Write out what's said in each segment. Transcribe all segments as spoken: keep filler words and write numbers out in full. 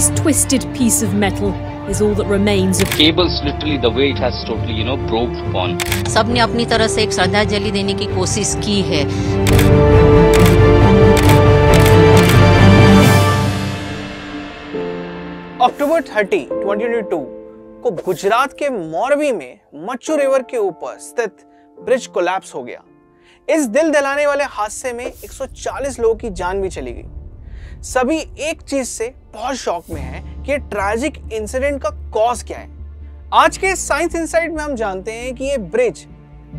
This twisted piece of metal is all that remains of cables. Literally, the way it has totally, you know, broke upon. सबने अपनी तरह से एक श्रद्धांजलि देने की कोशिश की है. अक्टूबर तीस, दो हज़ार बाईस को गुजरात के मोरबी में मच्छू रिवर के ऊपर स्थित ब्रिज कोलैप्स हो गया. इस दिल दहलाने वाले हादसे में एक सौ चालीस लोगों की जान भी चली गई. सभी एक चीज से बहुत शॉक में हैं कि ये ट्रैजिक इंसिडेंट का कॉज क्या है. आज के साइंस इनसाइट में हम जानते हैं कि ये ब्रिज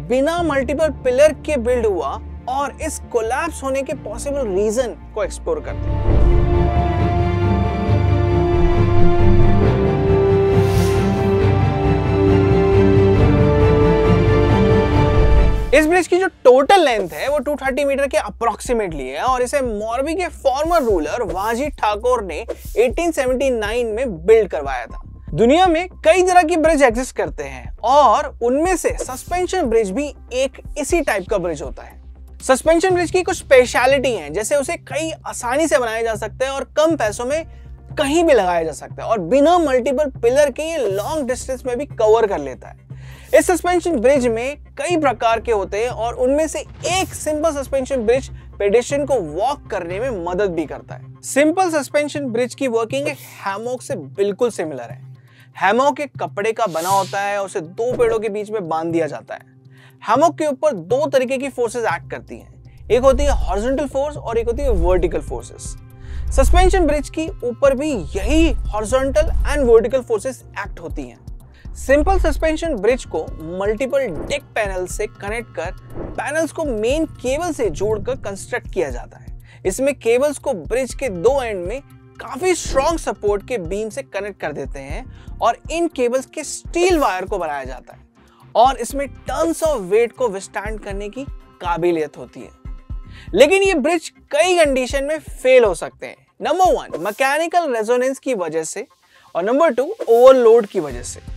बिना मल्टीपल पिलर के बिल्ड हुआ और इस कोलैप्स होने के पॉसिबल रीजन को एक्सप्लोर करते हैं. इस ब्रिज की जो टोटल लेंथ है वो दो सौ तीस मीटर के अप्रोक्सीमेटली है और इसे मोरबी के फॉर्मर रूलर वाजी ठाकुर ने अठारह सौ उन्यासी में बिल्ड करवाया था. दुनिया में कई तरह की ब्रिज एग्जिस्ट करते हैं और उनमें से सस्पेंशन ब्रिज भी एक इसी टाइप का ब्रिज होता है. सस्पेंशन ब्रिज की कुछ स्पेशलिटी है, जैसे उसे कई आसानी से बनाया जा सकता है और कम पैसों में कहीं भी लगाया जा सकता है और बिना मल्टीपल पिलर के ये लॉन्ग डिस्टेंस में भी कवर कर लेता है. इस सस्पेंशन ब्रिज में कई प्रकार के होते हैं और उनमें से एक सिंपल सस्पेंशन ब्रिज पेडेस्ट्रियन को वॉक करने में मदद भी करता है. सिंपल सस्पेंशन ब्रिज की वर्किंग एक हैमॉक से बिल्कुल सिमिलर है. हैमॉक एक कपड़े का बना होता है, उसे दो पेड़ों के बीच में बांध दिया जाता है. हैमॉक के ऊपर दो तरीके की फोर्सेस एक्ट करती हैं, एक होती है हॉरिजॉन्टल फोर्स और एक होती है वर्टिकल फोर्सेस. सस्पेंशन ब्रिज की ऊपर भी यही horizontal and vertical forces act होती हैं. सिंपल सस्पेंशन ब्रिज को मल्टीपल डेक पैनल से कनेक्ट कर पैनल्स को मेन केबल से जोड़कर कंस्ट्रक्ट किया जाता है. इसमें केबल्स को ब्रिज के दो एंड में काफी स्ट्रॉन्ग सपोर्ट के बीम से कनेक्ट कर देते हैं और इन केबल्स के स्टील वायर को बनाया जाता है और इसमें टन्स ऑफ वेट को विस्टैंड करने की काबिलियत होती है. लेकिन ये ब्रिज कई कंडीशन में फेल हो सकते हैं. नंबर वन, मैकेनिकल रेजोनेंस की वजह से और नंबर टू, ओवरलोड की वजह से.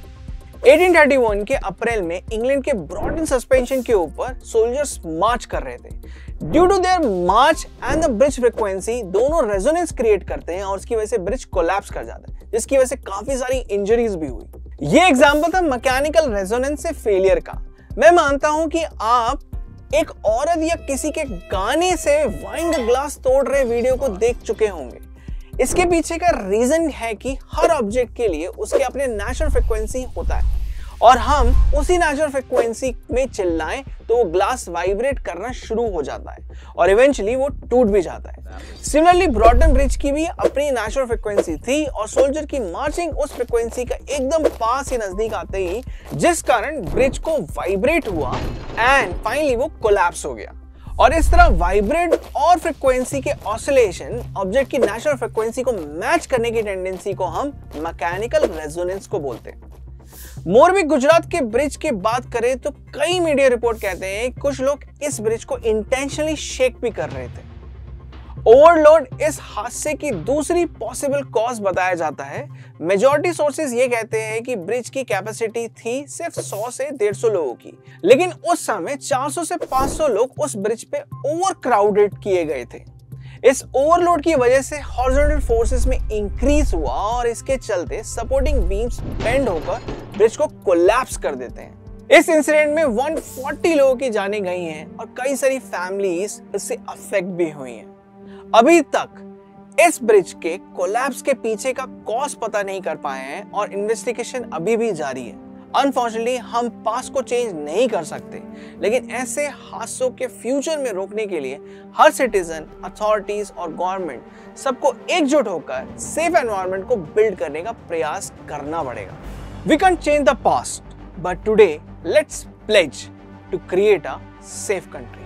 अठारह सौ इकतीस के अप्रैल में इंग्लैंड के ब्रॉडन सस्पेंशन के ऊपर सोल्जर्स मार्च कर रहे थे. Due to their march and the bridge frequency दोनों रेजोनेंस क्रिएट करते हैं और उसकी वजह से ब्रिज कोलैप्स कर जाता है, जिसकी वजह से काफी सारी इंजरीज भी हुई. ये एग्जांपल था मैकेनिकल रेजोनेंस से फेलियर का. मैं मानता हूं कि आप एक औरत या किसी के गाने से वाइन का ग्लास तोड़ रहे वीडियो को देख चुके होंगे. इसके पीछे का रीजन है कि हर ऑब्जेक्ट के लिए उसके अपने नेचुरल फ्रिक्वेंसी होता है और हम उसी नेचुरल फ्रिक्वेंसी में चिल्लाएं तो वो ग्लास वाइब्रेट करना शुरू हो जाता है और इवेंचुअली वो टूट भी जाता है. सिमिलरली ब्रॉडन ब्रिज की भी अपनी नेचुरल फ्रिक्वेंसी थी और सोल्जर की मार्चिंग उस फ्रिक्वेंसी का एकदम पास ही नजदीक आते ही जिस कारण ब्रिज को वाइब्रेट हुआ एंड फाइनली वो कोलैप्स हो गया. और इस तरह वाइब्रेट और फ्रिक्वेंसी के ऑसिलेशन ऑब्जेक्ट की नेचुरल फ्रिक्वेंसी को मैच करने की टेंडेंसी को हम मैकेनिकल रेजोनेंस को बोलते हैं. मोरबी गुजरात के ब्रिज की बात करें तो कई मीडिया रिपोर्ट कहते हैं कुछ लोग इस ब्रिज को इंटेंशनली शेक भी कर रहे थे. ओवरलोड इस हादसे की दूसरी पॉसिबल कॉज बताया जाता है. मेजॉरिटी सोर्सेज ये कहते हैं कि ब्रिज की कैपेसिटी थी सिर्फ सौ से डेढ़ सौ लोगों की, लेकिन उस समय चार सौ से पाँच सौ लोग उस ब्रिज पे ओवरक्राउडेड किए गए थे. इस ओवरलोड की वजह से हॉरिजॉन्टल फोर्सेस में इंक्रीज हुआ और इसके चलते सपोर्टिंग बीम्स बेंड होकर ब्रिज को कोलैप्स कर देते हैं. इस इंसिडेंट में एक सौ चालीस लोगों की जानें गई हैं और कई सारी फैमिलीज इससे अफेक्ट भी हुई हैं. अभी तक इस ब्रिज के कोलैप्स के पीछे का कॉज पता नहीं कर पाए हैं और इन्वेस्टिगेशन अभी भी जारी है. अनफॉर्चुनेटली हम पास्ट को चेंज नहीं कर सकते, लेकिन ऐसे हादसों के फ्यूचर में रोकने के लिए हर सिटीजन, अथॉरिटीज और गवर्नमेंट सबको एकजुट होकर सेफ एनवायरनमेंट को बिल्ड करने का प्रयास करना पड़ेगा. We can change the past but today let's pledge to create a safe country.